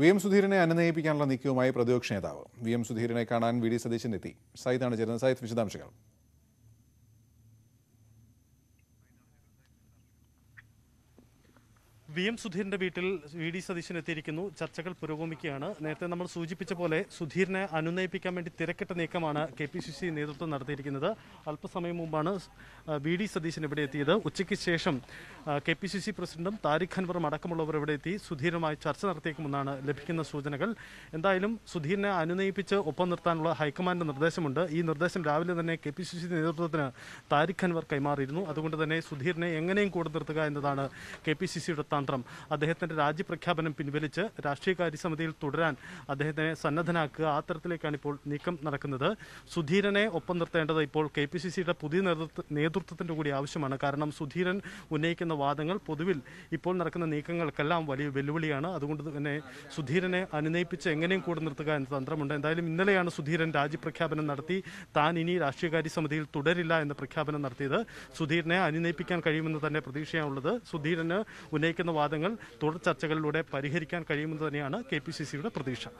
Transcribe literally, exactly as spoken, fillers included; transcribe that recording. V M സുധീരനെ അനുനയിപ്പിക്കാനുള്ള നീക്കവുമായി പ്രതിപക്ഷ നേതാവ്. V M സുധീരനെ കാണാൻ വി ഡി സതീശൻ എത്തി. സൈതാണ് ചേരുന്നത്. സൈത്, വിശദാംശങ്ങൾ. വി എം സുധീരൻ്റെ വീട്ടിൽ വി ഡി സതീശൻ എത്തിയിരിക്കുന്നു. ചർച്ചകൾ പുരോഗമിക്കുകയാണ്. നേരത്തെ നമ്മൾ സൂചിപ്പിച്ച പോലെ സുധീരനെ അനുനയിപ്പിക്കാൻ വേണ്ടി തിരക്കിട്ട നീക്കമാണ് കെ പി സി സി നേതൃത്വം നടത്തിയിരിക്കുന്നത്. അല്പസമയം മുമ്പാണ് വി ഡി സതീശൻ ഇവിടെ എത്തിയത്. ഉച്ചയ്ക്ക് ശേഷം കെ പി സി സി പ്രസിഡന്റും താരിഖ് അൻവറും അടക്കമുള്ളവർ ഇവിടെ എത്തി സുധീരുമായി ചർച്ച നടത്തിയേക്കുമെന്നാണ് ലഭിക്കുന്ന സൂചനകൾ. എന്തായാലും സുധീരനെ അനുനയിപ്പിച്ച് ഒപ്പം നിർത്താനുള്ള ഹൈക്കമാൻഡ് നിർദ്ദേശമുണ്ട്. ഈ നിർദ്ദേശം രാവിലെ തന്നെ കെ പി സി സി നേതൃത്വത്തിന് താരിഖ് അൻവർ കൈമാറിയിരുന്നു. അതുകൊണ്ട് തന്നെ സുധീരനെ എങ്ങനെയും കൂടെ നിർത്തുക എന്നതാണ് കെ പി സി സിയുടെ താൻ. അദ്ദേഹത്തിന്റെ രാജ്യപ്രഖ്യാപനം പിൻവലിച്ച് രാഷ്ട്രീയകാര്യ സമിതിയിൽ തുടരാൻ അദ്ദേഹത്തിനെ സന്നദ്ധനാക്കുക, ആ തരത്തിലേക്കാണ് ഇപ്പോൾ നീക്കം നടക്കുന്നത്. സുധീരനെ ഒപ്പം നിർത്തേണ്ടത് ഇപ്പോൾ കെ പി സി സിയുടെ പുതിയ നേതൃത്വത്തിന്റെ കൂടി ആവശ്യമാണ്. കാരണം സുധീരൻ ഉന്നയിക്കുന്ന വാദങ്ങൾ പൊതുവിൽ ഇപ്പോൾ നടക്കുന്ന നീക്കങ്ങൾക്കെല്ലാം വലിയ വെല്ലുവിളിയാണ്. അതുകൊണ്ട് തന്നെ സുധീരനെ അനുനയിപ്പിച്ച് എങ്ങനെയും കൂടെ നിർത്തുക എന്ന തന്ത്രമുണ്ട്. എന്തായാലും ഇന്നലെയാണ് സുധീരൻ രാജ്യപ്രഖ്യാപനം നടത്തി താൻ ഇനി രാഷ്ട്രീയകാര്യ സമിതിയിൽ തുടരില്ല എന്ന പ്രഖ്യാപനം നടത്തിയത്. സുധീരനെ അനുനയിപ്പിക്കാൻ കഴിയുമെന്ന് തന്നെ പ്രതീക്ഷയാണുള്ളത്. സുധീരന് ഉന്നയിക്കുന്ന വാദങ്ങൾ തുടർ ചർച്ചകളിലൂടെ പരിഹരിക്കാൻ കഴിയുമെന്ന് തന്നെയാണ് കെ പി സി സിയുടെ പ്രതീക്ഷ.